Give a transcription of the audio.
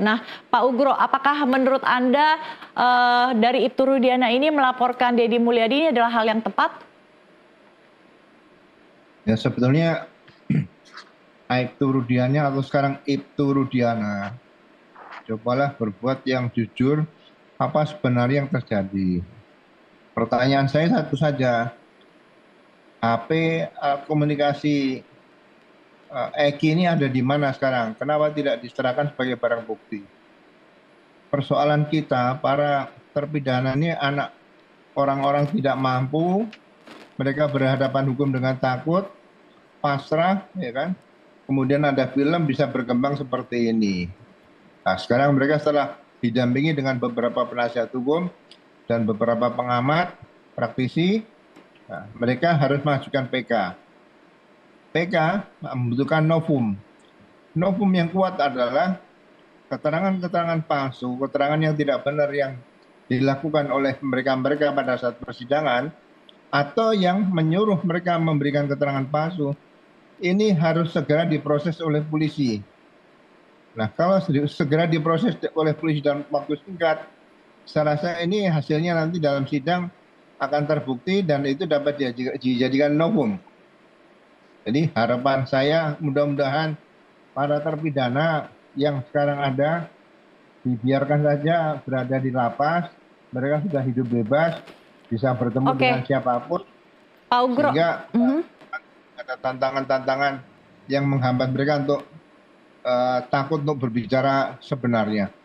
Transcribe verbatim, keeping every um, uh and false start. Nah, Pak Ugro, apakah menurut Anda uh, dari Iptu Rudiana ini melaporkan Dedi Mulyadi ini adalah hal yang tepat? Ya, sebetulnya Iptu Rudiana atau sekarang Iptu Rudiana, cobalah berbuat yang jujur, apa sebenarnya yang terjadi. Pertanyaan saya satu saja, H P komunikasi Eky ini ada di mana sekarang? Kenapa tidak diserahkan sebagai barang bukti? Persoalan kita, para terpidana ini anak orang-orang tidak mampu, mereka berhadapan hukum dengan takut, pasrah, ya kan? Kemudian ada film bisa berkembang seperti ini. Nah, sekarang mereka setelah didampingi dengan beberapa penasihat hukum dan beberapa pengamat, praktisi, nah, mereka harus mengajukan P K. P K membutuhkan novum. Novum yang kuat adalah keterangan-keterangan palsu, keterangan yang tidak benar yang dilakukan oleh mereka-mereka pada saat persidangan, atau yang menyuruh mereka memberikan keterangan palsu, ini harus segera diproses oleh polisi. Nah, kalau segera diproses oleh polisi dalam waktu singkat, saya rasa ini hasilnya nanti dalam sidang akan terbukti dan itu dapat dijadikan novum. Jadi harapan saya mudah-mudahan para terpidana yang sekarang ada dibiarkan saja berada di lapas, mereka sudah hidup bebas, bisa bertemu okay. dengan siapapun, sehingga mm-hmm. ada tantangan-tantangan yang menghambat mereka untuk uh, takut untuk berbicara sebenarnya.